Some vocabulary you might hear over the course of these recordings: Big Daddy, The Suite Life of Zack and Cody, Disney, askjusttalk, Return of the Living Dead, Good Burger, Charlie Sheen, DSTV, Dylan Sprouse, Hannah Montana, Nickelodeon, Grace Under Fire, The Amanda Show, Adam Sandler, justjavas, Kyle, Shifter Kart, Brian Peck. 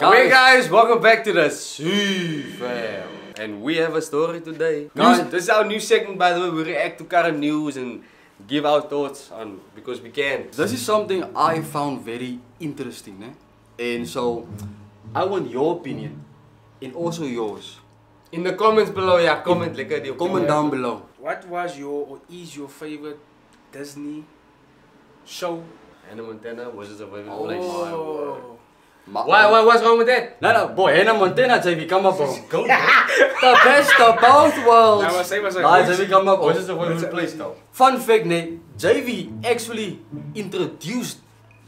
Hey guys, welcome back to the Suite Fam. And we have a story today. Guys, this is our new segment, by the way. We react to current news and give our thoughts on, because we can. This is something I found very interesting, eh? And so I want your opinion and also yours. In the comments below, yeah, comment like the comment down below. What was your or is your favorite Disney show? Hannah Montana was a favorite place. Oh. Why, what's wrong with that? No, boy, Hannah Montana, Xavier, come up, bro. The best of both worlds. Nah, Xavier, come up, bro. What's the favorite place, though? Fun fact, Nate, JV actually introduced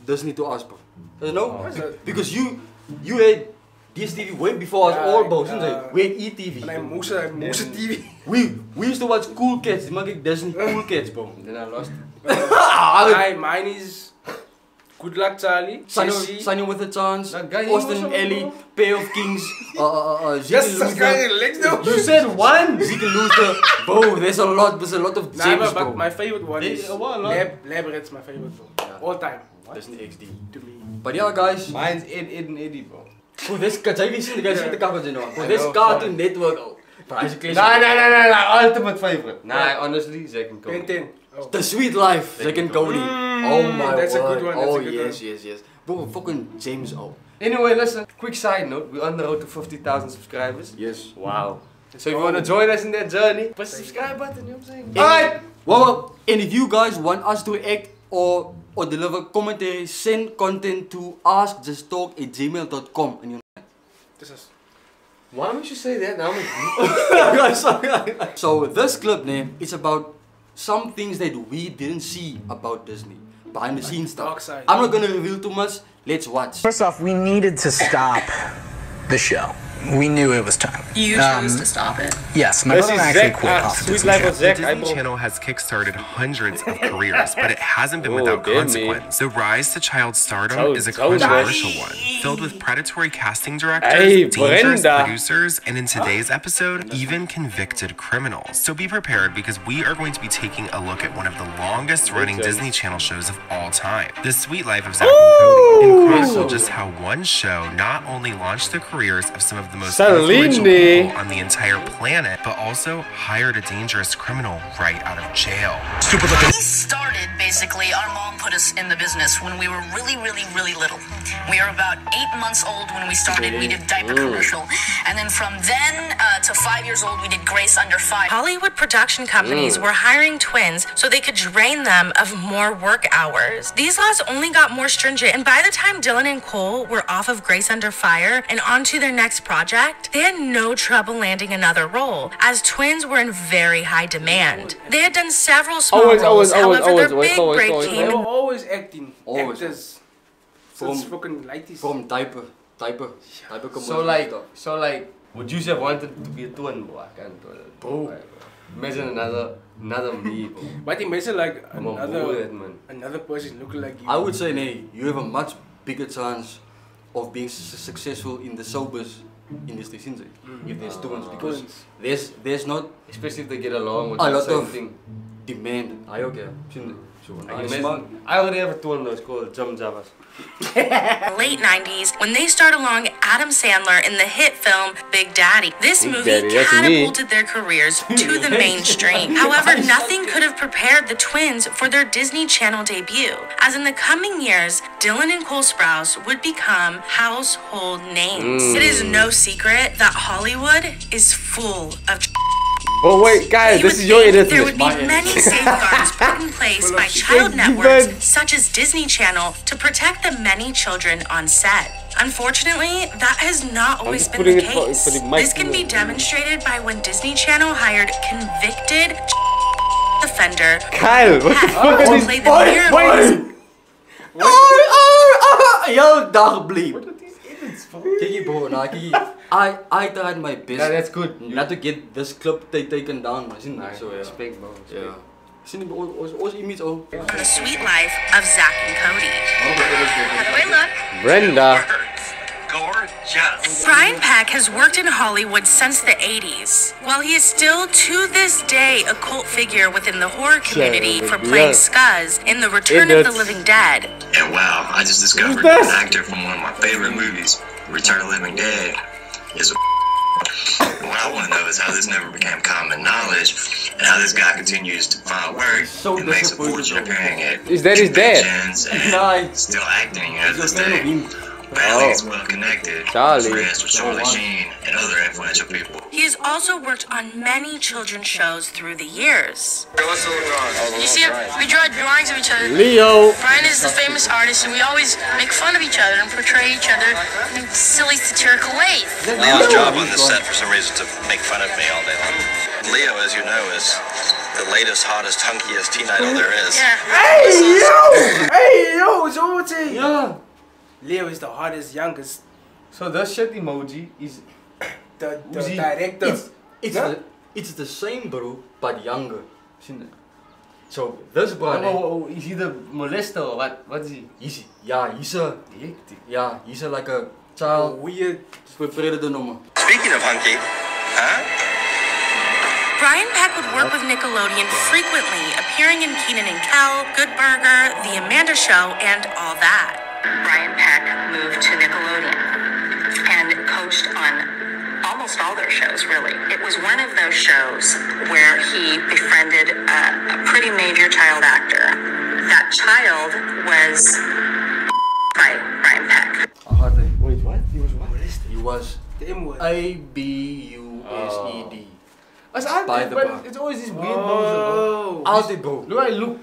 Disney to us, bro. You know? Oh. Because you had DSTV way before us all, bro. We had ETV. Moose TV. We used to watch Cool Cats. Disney Cool Cats, bro. Then I lost it. Mine is... Good Luck Charlie, Sunny with a Chance, Austin Ellie, Pair of Kings, Zeke and Luther. You said one! Zeke and Luther. Bro, there's a lot of James, bro. My favorite one is Labrador's my favorite one. Yeah. All time. That's an XD to me. But yeah, guys. Mine's Ed and Eddie, bro. Bro, this Cartoon Network. No, ultimate favorite. Nah, honestly, Zack and Cody. The Suite Life, Zack and Cody. Oh my god. That's a good one. Oh yes, yes, yes. Bro, fucking James O. Anyway, listen. Quick side note. We're on the road to 50,000 subscribers. Yes. Wow. So if you want to join us in that journey, press the subscribe button. You know what I'm saying? Alright. Well, and if you guys want us to act or deliver commentary, send content to askjusttalk@gmail.com. And you know this is. Why would you say that now? So this clip name is about some things that we didn't see about Disney. Behind the scenes stuff. I'm not gonna reveal too much. Let's watch. First off, we needed to stop the show. We knew it was time. You chose to stop it. Yes, my brother actually quit off the Disney Channel has kickstarted hundreds of careers, but it hasn't been without consequence. The rise to child stardom is a controversial one, filled with predatory casting directors, dangerous producers, and in today's episode, even convicted criminals. So be prepared because we are going to be taking a look at one of the longest-running Disney Channel shows of all time, The Suite Life of Zack and Cody. Incredible just how one show not only launched the careers of some of the most influential people on the entire planet, but also hired a dangerous criminal right out of jail. Stupid looking. We started basically, our mom put us in the business when we were really, really, really little. We were about 8 months old when we started. We did Diaper Commercial. And then from then to 5 years old, we did Grace Under Fire. Hollywood production companies were hiring twins so they could drain them of more work hours. These laws only got more stringent. And by the time Dylan and Cole were off of Grace Under Fire and onto their next project, they had no trouble landing another role, as twins were in very high demand. They had done several small roles, however, their big break came. They were always acting, actors. From diaper. So like, would you have wanted to be a twin? Bro, I can't do that. Bro, imagine another me. Bro. But imagine like another person looking like you. I would say, nay, you have a much bigger chance of being successful in the showbiz industry, if there's students, because there's not, especially if they get along with a lot of demand. I okay. I already have a tool that's called Jump Javas. Late 90s, when they starred along Adam Sandler in the hit film Big Daddy. This movie catapulted their careers to the mainstream. However, nothing could have prepared the twins for their Disney Channel debut, as in the coming years, Dylan and Cole Sprouse would become household names. It is no secret that Hollywood is full of... Oh wait, guys, this is your editor. There would be many safeguards put in place by child networks such as Disney Channel to protect the many children on set. Unfortunately, that has not always been the case. This can be demonstrated by when Disney Channel hired convicted offender Kyle to play the mirror. Yo, dog bleep. Kiki bro, I tried my best. Yeah, that's good. Not to get this clip taken down, isn't it? So yeah. Respect, bro. Yeah. The Suite Life of Zack and Cody. How do I look? Brenda. Gorgeous. Brian Peck has worked in Hollywood since the 80s. While he is still to this day a cult figure within the horror community for playing Scuzz in the Return of the Living Dead. And wow, I just discovered an actor from one of my favorite movies. Return of the Living Dead is a what I want to know is how this never became common knowledge and how this guy continues to find work so and makes a fortune appearing at is that his dad and still acting at this day. Apparently he's well connected, friends with Charlie Sheen and other influential people. He has also worked on many children's shows through the years. You see, we draw drawings of each other. Leo! Brian is the famous artist, and we always make fun of each other and portray each other in silly, satirical ways. My job on this set, for some reason, to make fun of me all day long. Leo, as you know, is the latest, hottest, hunkiest teen idol there is. Yeah. Hey, yo! Hey, yo! It's over to you! Yeah. Leo is the hottest, youngest. So the shit emoji is the director. It's the same bro, but younger. So this brother. Oh, is he the molester or what? What is he? He's like a child. Weird. Speaking of hunky, huh? Brian Peck would work with Nickelodeon frequently, appearing in Kenan and Kel, Good Burger, The Amanda Show, and all that. Brian Peck moved to Nickelodeon and coached on almost all their shows, really. It was one of those shows where he befriended a pretty major child actor. That child was by Brian Peck. Wait, what? He was what? He was A-B-U-S-E-D. By the bar. It's always this weird nose. How's it go? Do I look?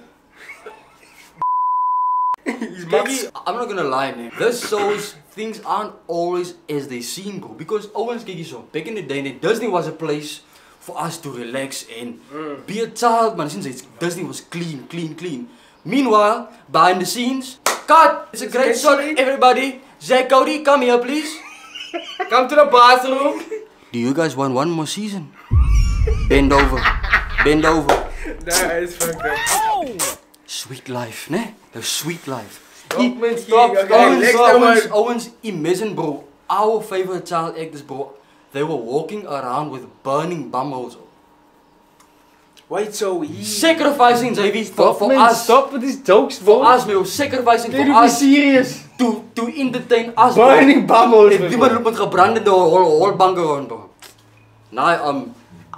Maybe, I'm not gonna lie, man. This shows things aren't always as they seem, bro. Because Owen's Kiki Show, back in the day, Disney was a place for us to relax and be a child, man. Since Disney was clean, clean, clean. Meanwhile, behind the scenes, cut! It's a great shot, everybody. Zack, Cody, come here, please. Come to the bathroom. Do you guys want one more season? Bend over. Bend over. That is fucked up. Oh! Sweet life, ne? The sweet life. Owens, imagine bro, our favorite child actors bro, they were walking around with burning bumholes. Wait, so he... Sacrificing JV for us. Stop with these jokes bro. For us bro, sacrificing for us. Can you be serious? To entertain us bro. Burning bumholes bro. Die man loop met gebrande whole bank around bro. Nah,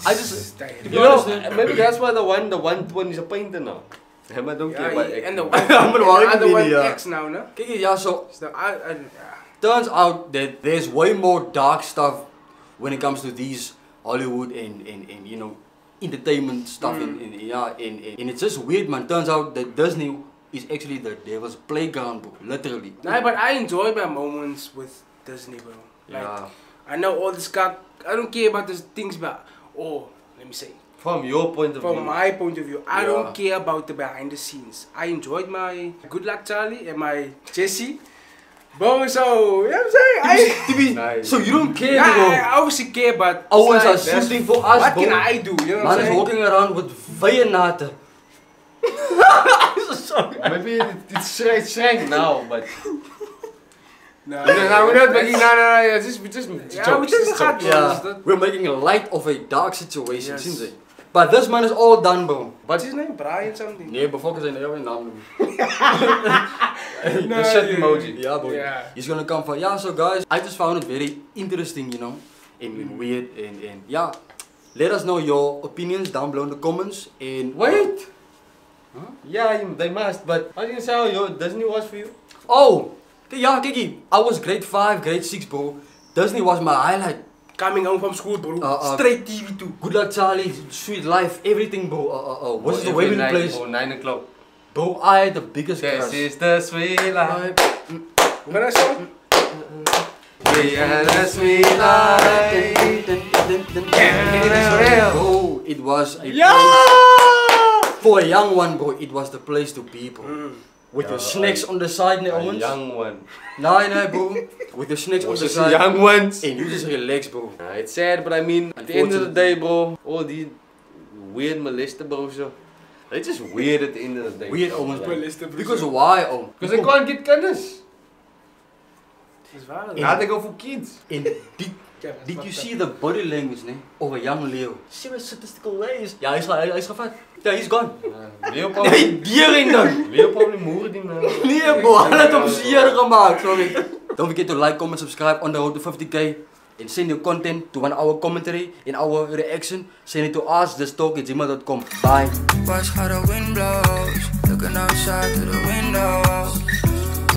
I just... You know, maybe that's why the one is a painter now. Yeah, I don't care about X. And the one X now, no? Yeah, so turns out that there's way more dark stuff when it comes to these Hollywood and you know, entertainment stuff. And it's just weird, man. Turns out that Disney is actually the devil's playground, bro. Literally. Nah, but I enjoy my moments with Disney, bro. Like, yeah. I know all this cock. I don't care about these things, but oh, let me say. From your point of view. From my point of view. I don't care about the behind the scenes. I enjoyed my Good Luck Charlie and my Jesse. Bro, so, you know what I'm saying? Nice. So you don't care, bro. I obviously care, but... Owens are shooting for us, bro. What can I do? You know what I'm saying? Man is walking around with Vianaten. I'm so sorry. Maybe it's shrank now, but... No, we're not making. No. We're just We're making a light of a dark situation, isn't it? But this man is all done, bro. What's his name? Brian something? Yeah, but focus on every name. The shit emoji. Yeah, bro. Yeah. He's gonna come for. Yeah, so guys, I just found it very interesting, you know, and weird, and yeah. Let us know your opinions down below in the comments. And wait. Huh? Yeah, they must. But I didn't say how your Disney was for you. Oh. Yeah, Kiki, I was grade 5, grade 6, bro. Disney was my highlight. Coming home from school, bro. Straight TV too. Good Luck Charlie, Sweet Life, everything, bro. What's the way we play? 9 o'clock. Bro, I had the biggest crush. This is the sweet life. What I song? We had a sweet life. Bro, it was a place. For a young one, bro, it was the place to be, bro. With your snakes on the side, Owens. Young one. No, bro. With your snakes on the side. Young ones. And you just relax, bro. It's sad, but I mean, at the end of the day, bro, all these weird molester bros, they're just weird at the end of the day. Weird Owens, bro. Because why, Owens? Because they can't get kindness. Now they go for kids. And up. Did you see the body language of a young Leo? Serious statistical ways. Yeah, he's gevat. Yeah, he's gone. Leo probably. Nee, dieren dan. Leo probably moer die man. Nee, bro, hij heeft hem zeer gemaakt. Sorry. Don't forget to like, comment, subscribe on the road to 50k. And send your content to our commentary and our reaction. Send it to askjusttalk@gmail.com. Bye. Watch how the wind blows. Looking outside through the window.